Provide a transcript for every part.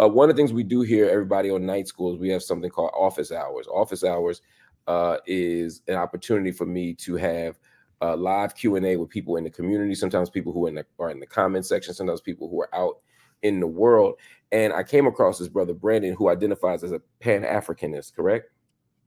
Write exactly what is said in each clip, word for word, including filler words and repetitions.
Uh, one of the things we do here, everybody, on night school is we have something called office hours. Office hours uh, is an opportunity for me to have a live Q and A with people in the community, sometimes people who are in the, are in the comment section, sometimes people who are out in the world. And I came across this brother, Brandon, who identifies as a Pan-Africanist, correct?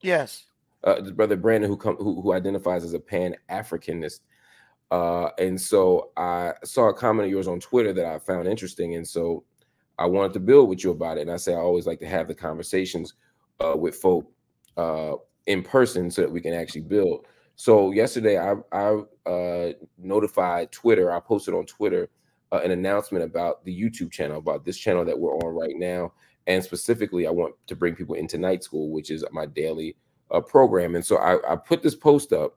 Yes. Uh, this brother Brandon, who, come, who who identifies as a Pan-Africanist. Uh, and so I saw a comment of yours on Twitter that I found interesting. And so I wanted to build with you about it. And I say I always like to have the conversations uh, with folk uh, in person so that we can actually build. So yesterday I, I uh, notified Twitter, I posted on Twitter uh, an announcement about the YouTube channel, about this channel that we're on right now. And specifically, I want to bring people into night school, which is my daily uh, program. And so I, I put this post up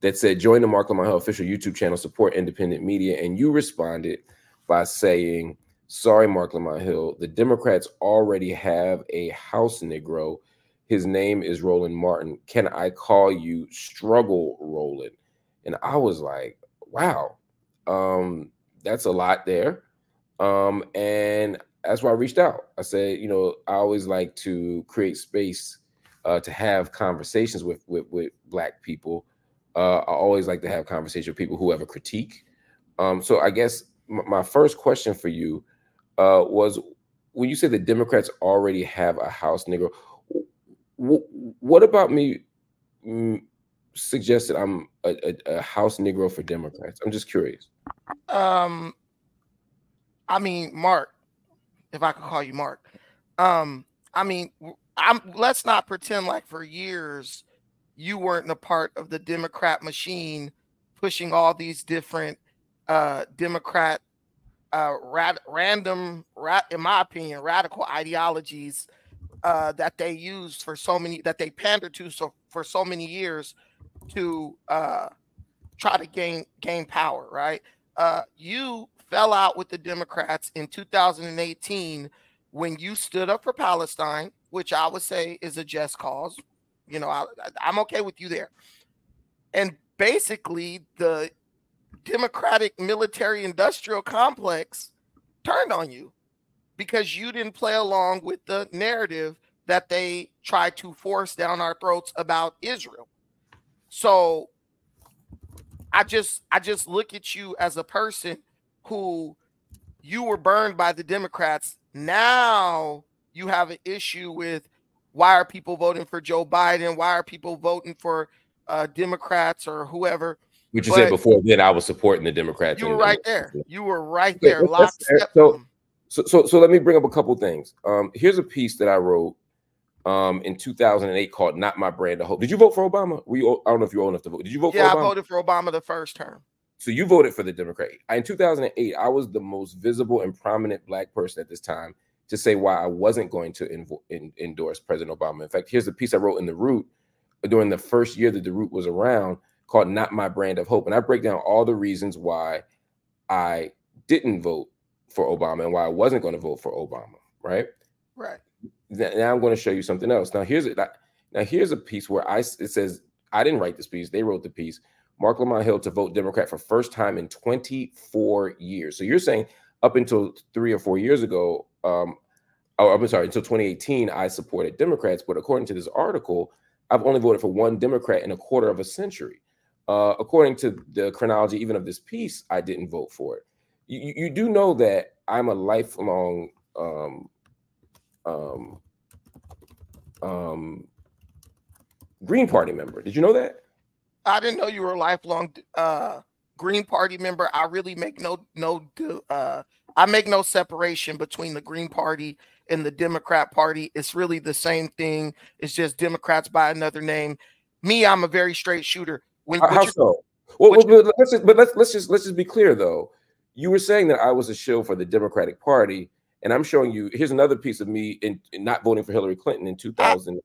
that said, join the Marc Lamont Hill official YouTube channel, support independent media. And you responded by saying, sorry, Marc Lamont Hill, the Democrats already have a house Negro. His name is Roland Martin. Can I call you Struggle Roland? And I was like, wow, um, that's a lot there. Um, and that's why I reached out. I said, you know, I always like to create space uh, to have conversations with, with, with Black people. Uh, I always like to have conversations with people who have a critique. Um, so I guess my first question for you Uh, was, when you say the Democrats already have a house Negro, what about me suggests that I'm a, a, a house Negro for Democrats? I'm just curious. Um, I mean, Mark, if I could call you Mark, um, I mean, I'm, let's not pretend like for years you weren't a part of the Democrat machine pushing all these different uh, Democrat Uh, rad random, ra in my opinion, radical ideologies uh, that they used for so many, that they pandered to so for so many years to uh, try to gain gain power. Right? Uh, you fell out with the Democrats in two thousand eighteen when you stood up for Palestine, which I would say is a just cause. You know, I, I'm okay with you there. And basically, the Democratic military industrial complex turned on you because you didn't play along with the narrative that they tried to force down our throats about Israel. So I just I just look at you as a person who, you were burned by the Democrats. Now you have an issue with, why are people voting for Joe Biden? Why are people voting for uh, Democrats or whoever? Which you but said before then, I was supporting the Democrats. You were right there. You were right there. So, so, so, so let me bring up a couple things. Um, here's a piece that I wrote um, in two thousand eight called "Not My Brand of Hope." Did you vote for Obama? Were you, I don't know if you're old enough to vote. Did you vote? Yeah, for Obama? I voted for Obama the first term. So you voted for the Democrat. In two thousand eight, I was the most visible and prominent Black person at this time to say why I wasn't going to in, endorse President Obama. In fact, here's the piece I wrote in The Root during the first year that The Root was around, called "Not My Brand of Hope." And I break down all the reasons why I didn't vote for Obama and why I wasn't going to vote for Obama, right? Right. Now I'm going to show you something else. Now here's, now here's a piece where I, it says, I didn't write this piece, they wrote the piece, Marc Lamont Hill to vote Democrat for first time in twenty-four years. So you're saying up until three or four years ago, um, oh, I'm sorry, until twenty eighteen, I supported Democrats, but according to this article, I've only voted for one Democrat in a quarter of a century. Uh, according to the chronology even of this piece, I didn't vote for it. You, you do know that I'm a lifelong um, um, um, Green Party member. Did you know that? I didn't know you were a lifelong uh, Green Party member. I really make no no uh, I make no separation between the Green Party and the Democrat Party. It's really the same thing. It's just Democrats by another name. Me, I'm a very straight shooter. When, How so? Well, well but, let's just, but let's let's just let's just be clear though. You were saying that I was a shill for the Democratic Party, and I'm showing you. Here's another piece of me in, in not voting for Hillary Clinton in two thousand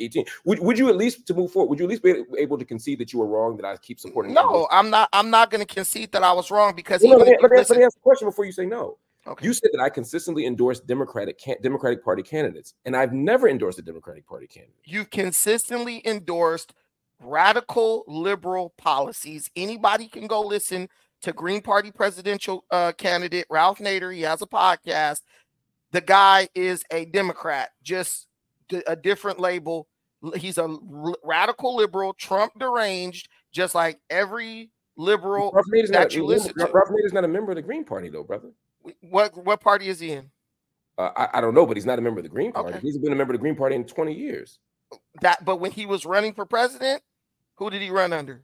eighteen. Would would you at least to move forward? Would you at least be able to concede that you were wrong? That I keep supporting? No, Congress? I'm not. I'm not going to concede that I was wrong because. Well, no, let, let, listen, let me ask a question before you say no. Okay. You said that I consistently endorsed Democratic can, Democratic Party candidates, and I've never endorsed a Democratic Party candidate. You've consistently endorsed radical liberal policies. Anybody can go listen to Green Party presidential uh, candidate Ralph Nader. He has a podcast. The guy is a Democrat, just a different label. He's a radical liberal, Trump deranged, just like every liberal Ralph Nader's that not, you listen Ralph, to. Ralph Nader's not a member of the Green Party, though, brother. What what party is he in? Uh, I, I don't know, but he's not a member of the Green Party. Okay. He's been a member of the Green Party in twenty years. That, but when he was running for president, who did he run under?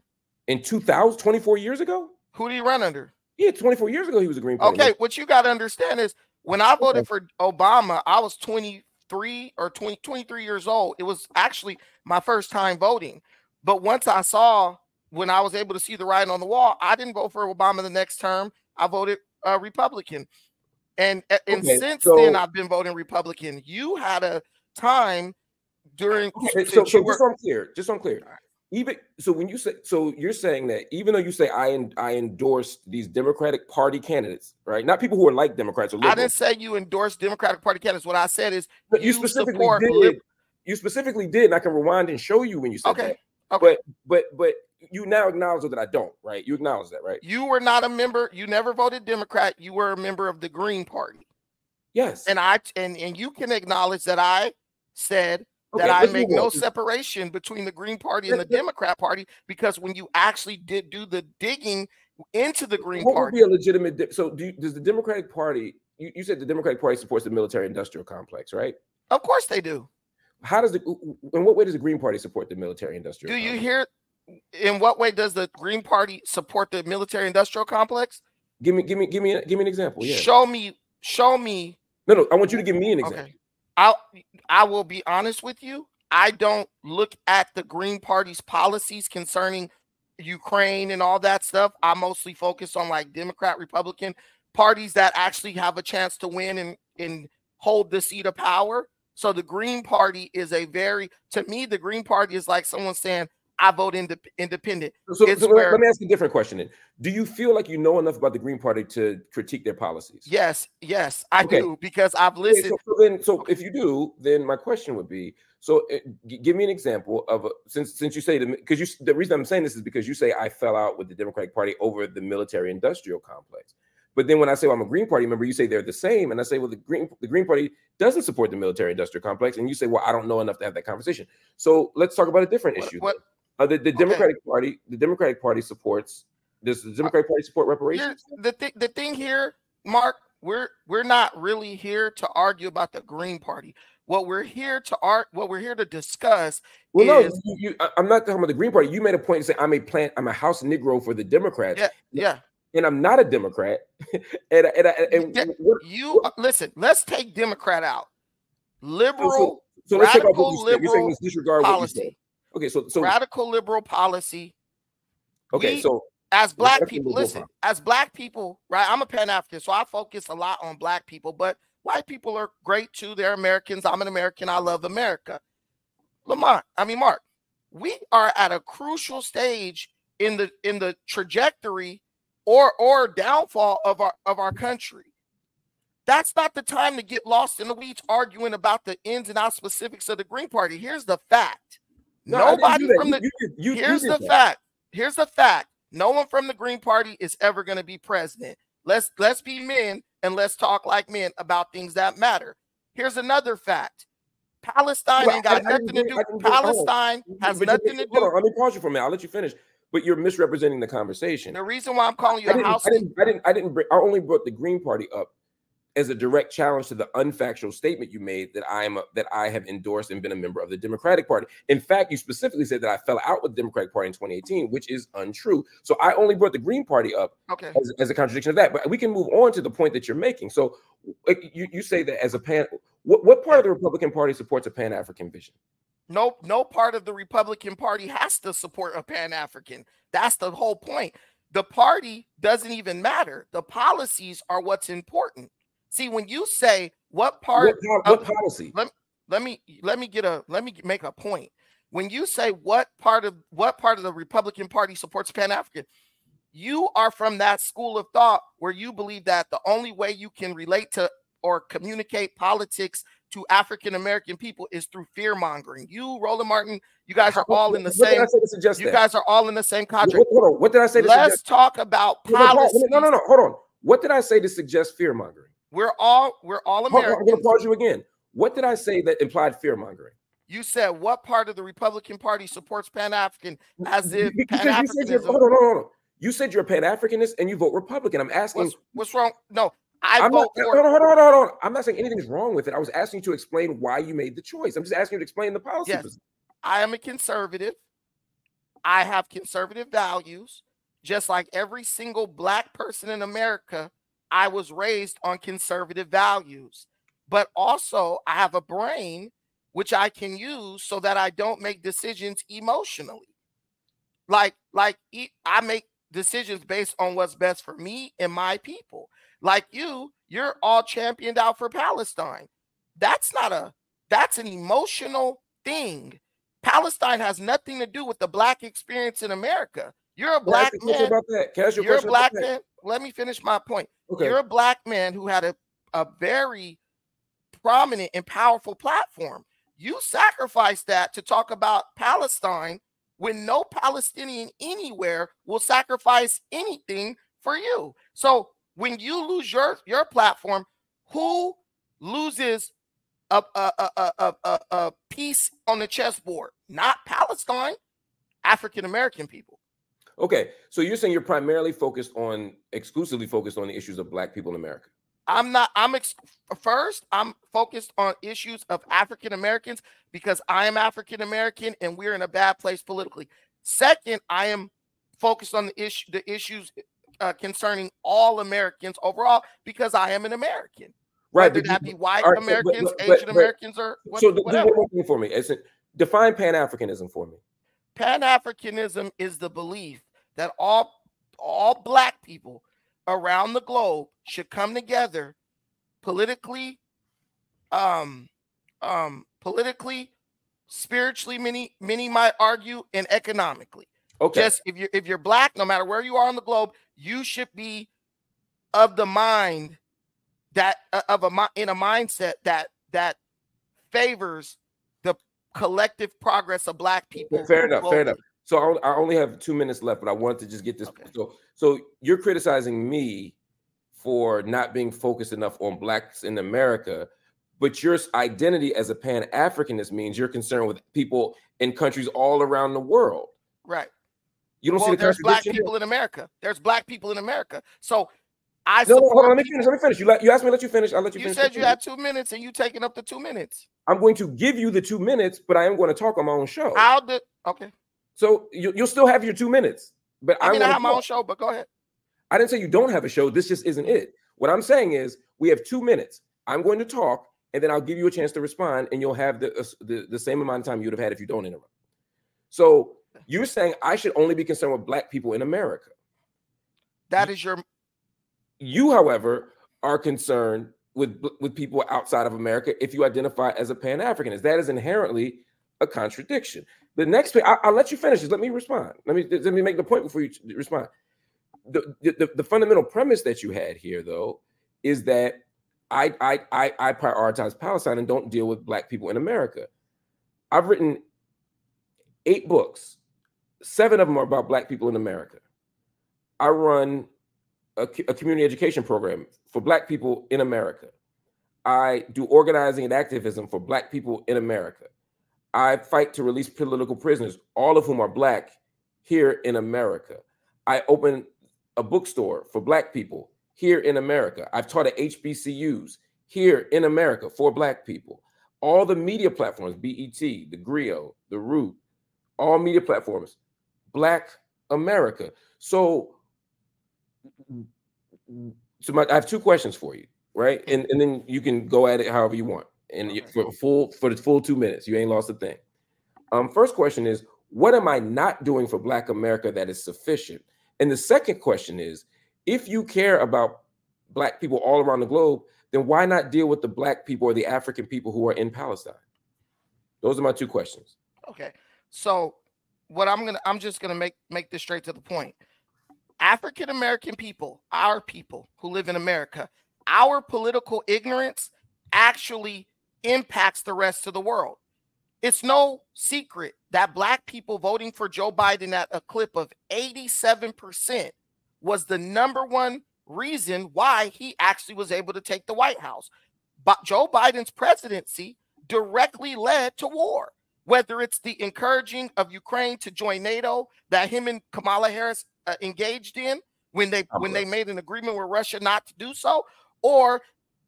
In two thousand, twenty-four years ago? Who did he run under? Yeah, twenty-four years ago, he was a Green Party. Okay, what you got to understand is when I voted okay. for Obama, I was twenty-three or twenty, twenty-three years old. It was actually my first time voting. But once I saw, when I was able to see the writing on the wall, I didn't vote for Obama the next term. I voted uh, Republican. And, and okay, since so, then, I've been voting Republican. You had a time during. Okay, so, so just so I'm clear, just so I'm clear. Even so, when you say so, you're saying that even though you say I en I endorsed these Democratic Party candidates, right? Not people who are like Democrats or liberals. I didn't say you endorsed Democratic Party candidates. What I said is but you, you specifically support did. You specifically did, and I can rewind and show you when you said okay. that. Okay. But but but you now acknowledge that I don't, right? You acknowledge that, right? You were not a member. You never voted Democrat. You were a member of the Green Party. Yes. And I and and you can acknowledge that I said. That okay, I make no separation between the Green Party and the Democrat Party, because when you actually did do the digging into the Green what Party, would be a legitimate. So, do you, does the Democratic Party? You, you said the Democratic Party supports the military-industrial complex, right? Of course they do. How does the? In what way does the Green Party support the military-industrial? Do complex? You hear? In what way does the Green Party support the military-industrial complex? Give me, give me, give me, give me an example. Yeah. Show me, show me. No, no. I want you to give me an example. Okay. I I will be honest with you. I don't look at the Green Party's policies concerning Ukraine and all that stuff. I mostly focus on like Democrat, Republican parties that actually have a chance to win and, and hold the seat of power. So the Green Party is a very, to me, the Green Party is like someone saying, I vote ind independent. So, so where, let me ask you a different question then. Do you feel like you know enough about the Green Party to critique their policies? Yes, yes, I okay. do, because I've listened. Okay, so then, so okay. if you do, then my question would be, so uh, give me an example of, a, since since you say, because you the reason I'm saying this is because you say I fell out with the Democratic Party over the military-industrial complex. But then when I say, well, I'm a Green Party member, you say they're the same. And I say, well, the Green, the Green Party doesn't support the military-industrial complex. And you say, well, I don't know enough to have that conversation. So let's talk about a different what, issue. What? Uh, the the okay. Democratic Party, the Democratic Party supports. Does the Democratic uh, Party support reparations? The th the thing here, Mark, we're we're not really here to argue about the Green Party. What we're here to art, what we're here to discuss. Well, is, no, you, you, I, I'm not talking about the Green Party. You made a point to say I'm a plant, I'm a house Negro for the Democrats. Yeah, yeah. And I'm not a Democrat. and and, and, and what, you listen. Let's take Democrat out. Liberal, so, so let's radical take liberal You're let's disregard policy. What you said. Okay, so, so radical liberal policy. Okay, we, so as black people, listen, problem. as black people, right? I'm a Pan-African, so I focus a lot on black people, but white people are great too. They're Americans. I'm an American. I love America. Lamont, I mean, Mark, we are at a crucial stage in the in the trajectory or or downfall of our of our country. That's not the time to get lost in the weeds arguing about the ins and outs specifics of the Green Party. Here's the fact. No, Nobody from the you, you, you, here's you the that. fact. Here's the fact. No one from the Green Party is ever going to be president. Let's let's be men and let's talk like men about things that matter. Here's another fact. Palestine well, ain't got I, nothing I to do. It, Palestine it, has nothing to do. Hold on, let me pause you for a minute. I'll let you finish. But you're misrepresenting the conversation. The reason why I'm calling you I a house. I didn't. I didn't. I didn't. Bring, I only brought the Green Party up as a direct challenge to the unfactual statement you made that I am a, that I have endorsed and been a member of the Democratic Party. In fact, you specifically said that I fell out with the Democratic Party in twenty eighteen, which is untrue. So I only brought the Green Party up okay. as, as a contradiction of that. But we can move on to the point that you're making. So you, you say that as a pan, what, what part of the Republican Party supports a Pan-African vision? No, no part of the Republican Party has to support a Pan-African. That's the whole point. The party doesn't even matter. The policies are what's important. See, when you say what part what, what of, policy? Let, let me let me get a let me make a point. When you say what part of what part of the Republican Party supports Pan-African, you are from that school of thought where you believe that the only way you can relate to or communicate politics to African American people is through fear mongering. You, Roland Martin, you guys are all in the what same. Did I say to suggest you that? guys are all in the same contract. Hold on. What did I say? To Let's suggest? talk about policy. No, no, no. Hold on. What did I say to suggest fear mongering? We're all we're all Americans. I'm going to pause you again. What did I say that implied fear mongering? You said what part of the Republican Party supports Pan-African as if Pan-Africanism. Hold on, hold on. You said you're a Pan-Africanist and you vote Republican. I'm asking. What's, what's wrong? No, I I'm vote. Not, for hold on, hold on, hold on. I'm not saying anything's wrong with it. I was asking you to explain why you made the choice. I'm just asking you to explain the policy. Yes, I am a conservative. I have conservative values, just like every single black person in America. I was raised on conservative values, but also I have a brain which I can use so that I don't make decisions emotionally. Like, like I make decisions based on what's best for me and my people. Like you, you're all championed out for Palestine. That's not a, that's an emotional thing. Palestine has nothing to do with the black experience in America. You're a black man. You're a black man. Let me finish my point. Okay. You're a black man who had a, a very prominent and powerful platform. You sacrificed that to talk about Palestine when no Palestinian anywhere will sacrifice anything for you. So when you lose your, your platform, who loses a, a, a, a, a, a piece on the chessboard? Not Palestine, African-American people. Okay, so you're saying you're primarily focused on, exclusively focused on the issues of black people in America. I'm not, I'm ex first, I'm focused on issues of African-Americans because I am African-American and we're in a bad place politically. Second, I am focused on the, issue, the issues uh, concerning all Americans overall because I am an American. Right. Whether that be white right, Americans, but, but, Asian but, Americans, or what, so whatever. So do for me. It's a, define Pan-Africanism for me. Pan-Africanism is the belief that all, all black people around the globe should come together politically, um, um, politically, spiritually, many, many might argue, and economically. Okay. Just if you're, if you're black, no matter where you are on the globe, you should be of the mind that of a in a mindset that that favors the collective progress of black people. Fair enough. Globally. Fair enough. So I only have two minutes left, but I wanted to just get this. Okay. So, so you're criticizing me for not being focused enough on blacks in America, but your identity as a Pan-Africanist means you're concerned with people in countries all around the world. Right. You don't well, see the there's black people in America. There's black people in America. So I no, no, hold on. Let me finish. Let me finish. You, let, you asked me to let you finish. I'll let you, you finish. You said you had two minutes and you taking up the two minutes. I'm going to give you the two minutes, but I am going to talk on my own show. I'll do. Okay. So you, you'll still have your two minutes, but I mean, I have my own show, but go ahead. I didn't say you don't have a show. This just isn't it. What I'm saying is we have two minutes. I'm going to talk and then I'll give you a chance to respond and you'll have the, uh, the, the same amount of time you would have had if you don't interrupt. So you're saying I should only be concerned with black people in America. That is your. You, however, are concerned with, with people outside of America if you identify as a Pan-Africanist. That is inherently a contradiction. The next, I, I'll let you finish this. Let me respond. Let me let me make the point before you respond. The, the the fundamental premise that you had here, though, is that I I I I prioritize Palestine and don't deal with black people in America. I've written eight books. Seven of them are about black people in America. I run a, a community education program for black people in America. I do organizing and activism for black people in America. I fight to release political prisoners, all of whom are black, here in America. I opened a bookstore for black people here in America. I've taught at H B C Us here in America for black people. All the media platforms, B E T, the Grio, the Root, all media platforms, black America. So, so my, I have two questions for you, right? And, and then you can go at it however you want. And okay. for full for the full two minutes, you ain't lost a thing. Um, first question is, what am I not doing for Black America that is sufficient? And the second question is, if you care about Black people all around the globe, then why not deal with the Black people or the African people who are in Palestine? Those are my two questions. Okay, so what I'm gonna I'm just gonna make make this straight to the point. African American people, our people who live in America, our political ignorance actually impacts the rest of the world. It's no secret that black people voting for Joe Biden at a clip of eighty-seven percent was the number one reason why he actually was able to take the White House. But Joe Biden's presidency directly led to war, whether it's the encouraging of Ukraine to join NATO that him and Kamala Harris uh, engaged in when they when they made an agreement with Russia not to do so, or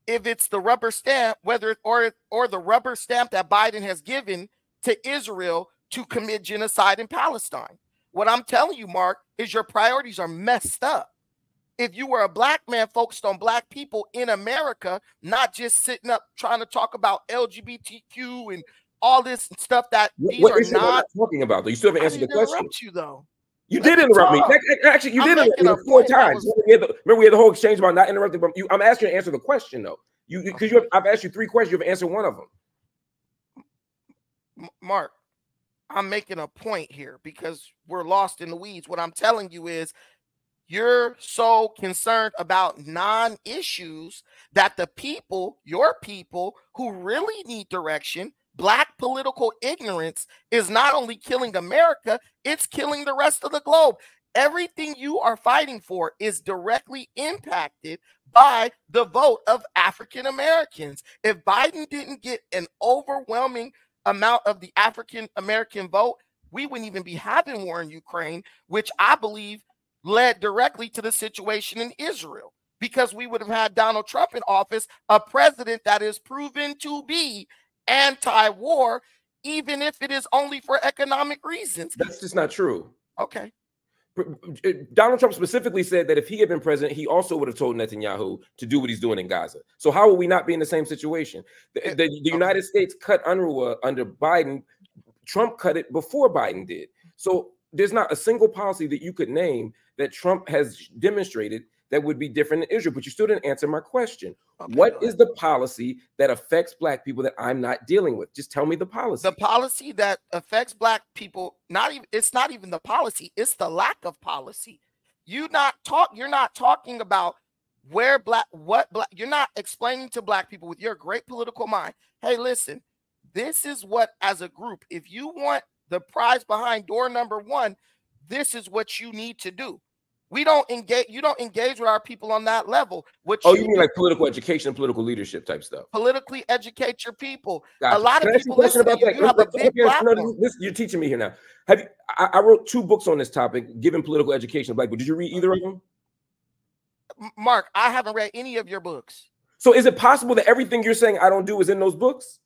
if it's the rubber stamp, whether it, or or the rubber stamp that Biden has given to Israel to commit genocide in Palestine. What I'm telling you, Mark, is your priorities are messed up. If you were a black man focused on black people in America, not just sitting up trying to talk about L G B T Q and all this stuff that what, these what are not, not talking about. Though you still haven't answered the question. I interrupt you though. You Let did interrupt talk. me. Actually, you I'm did interrupt me four times. Was... Remember, we the, remember, we had the whole exchange about not interrupting. But you, I'm asking you to answer the question though. You because okay. you have, I've asked you three questions. You've answered one of them. Mark, I'm making a point here because we're lost in the weeds. What I'm telling you is, you're so concerned about non-issues that the people, your people, who really need direction, black political ignorance is not only killing America, it's killing the rest of the globe. Everything you are fighting for is directly impacted by the vote of African Americans. If Biden didn't get an overwhelming amount of the African American vote, we wouldn't even be having war in Ukraine, which I believe led directly to the situation in Israel, because we would have had Donald Trump in office, a president that is proven to be anti-war, even if it is only for economic reasons. That's just not true. Okay. Donald Trump specifically said that if he had been president, he also would have told Netanyahu to do what he's doing in Gaza. So how will we not be in the same situation? The, the, the United States cut UNRWA under Biden. Trump cut it before Biden did. So there's not a single policy that you could name that Trump has demonstrated that would be different in Israel, but you still didn't answer my question. Okay, what is the policy that affects black people that I'm not dealing with? Just tell me the policy. The policy that affects black people, not even, it's not even the policy, it's the lack of policy. You not talk, you're not talking about where black, what black, you're not explaining to black people with your great political mind, hey, listen, this is what as a group, if you want the prize behind door number one, this is what you need to do. We don't engage, you don't engage with our people on that level. Which oh, you, you mean like political education, political leadership type stuff. Politically educate your people. Gotcha. A lot Can of people listen about that. You have a big platform. You're teaching me here now. Have you, I, I wrote two books on this topic, giving political education to black people. Did you read either of them? Mark, I haven't read any of your books. So is it possible that everything you're saying I don't do is in those books?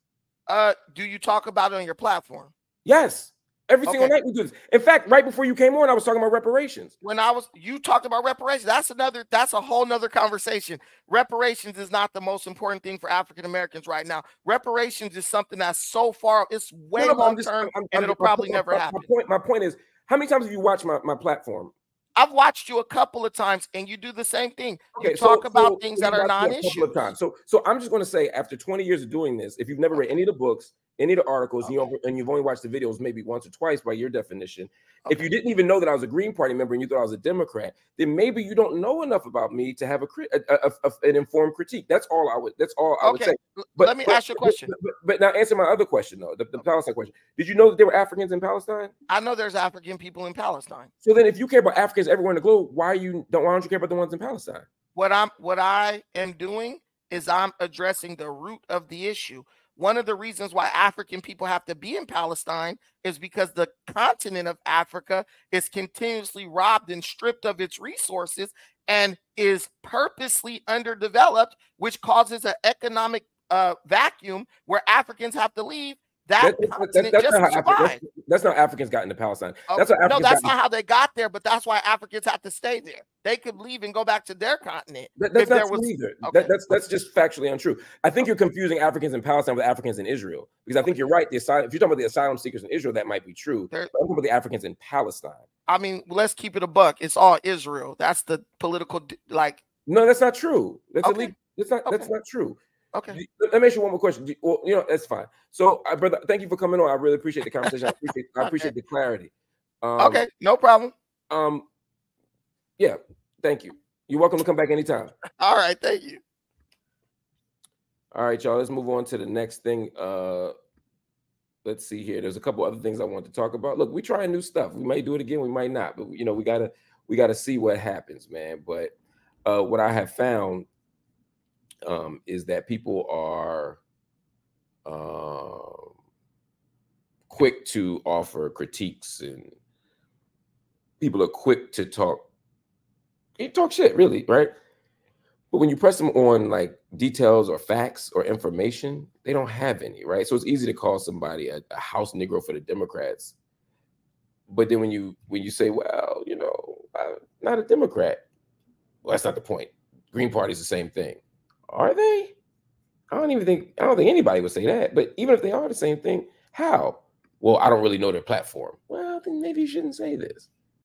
Uh, do you talk about it on your platform? Yes. Every single okay. night we do this. In fact, right before you came on, I was talking about reparations. When I was, you talked about reparations. That's another, that's a whole nother conversation. Reparations is not the most important thing for African Americans right now. Reparations is something that's so far, it's way no, no, long term, I'm, I'm, and it'll I'm, probably I'm, never I'm, happen. My point, my point is, how many times have you watched my, my platform? I've watched you a couple of times, and you do the same thing. You okay, talk so, about so things that are non-issues. So, so I'm just going to say, after twenty years of doing this, if you've never read any of the books, any of the articles, okay. and, you, and you've only watched the videos maybe once or twice by your definition, okay. if you didn't even know that I was a Green Party member and you thought I was a Democrat, then maybe you don't know enough about me to have a, a, a, a an informed critique. That's all I would. That's all I okay. would say. But let me but, ask you a question. But, but, but now answer my other question though, the, the okay. Palestine question. Did you know that there were Africans in Palestine? I know there's African people in Palestine. So then, if you care about Africans everywhere in the globe, why you don't? Why don't you care about the ones in Palestine? What I'm, what I am doing is I'm addressing the root of the issue. One of the reasons why African people have to be in Palestine is because the continent of Africa is continuously robbed and stripped of its resources and is purposely underdeveloped, which causes an economic uh, vacuum where Africans have to leave. That that's, continent that's, that's, just not how, that's, that's not how Africans got into Palestine. Okay. That's how no, that's not how they got there, but that's why Africans had to stay there. They could leave and go back to their continent. That, that's not was... either. Okay. That, that's that's just factually untrue. I think okay. you're confusing Africans in Palestine with Africans in Israel, because I think okay. you're right. The asylum, if you're talking about the asylum seekers in Israel, that might be true. They're... But I'm talking about the Africans in Palestine. I mean, let's keep it a buck. It's all Israel. That's the political like. No, that's not true. That's okay. illegal. That's not. Okay. That's not true. Okay. Let me ask you one more question. You, well, you know, that's fine. So, uh, brother, thank you for coming on. I really appreciate the conversation. I appreciate, I appreciate okay. the clarity. Um, okay, no problem. Um, yeah, thank you. You're welcome to come back anytime. All right, thank you. All right, y'all, let's move on to the next thing. Uh, let's see here. There's a couple other things I want to talk about. Look, we're trying new stuff. We might do it again. We might not. But, you know, we got to we gotta see what happens, man. But uh, what I have found um, is that people are uh, quick to offer critiques, and people are quick to talk. You talk shit, really, right? But when you press them on like details or facts or information, they don't have any, right? So it's easy to call somebody a, a house Negro for the Democrats. But then when you when you say, well, you know, I'm not a Democrat. Well, that's not the point. Green Party's the same thing. Are they? I don't even think, I don't think anybody would say that. But even if they are the same thing, how? Well, I don't really know their platform. Well, then maybe you shouldn't say this.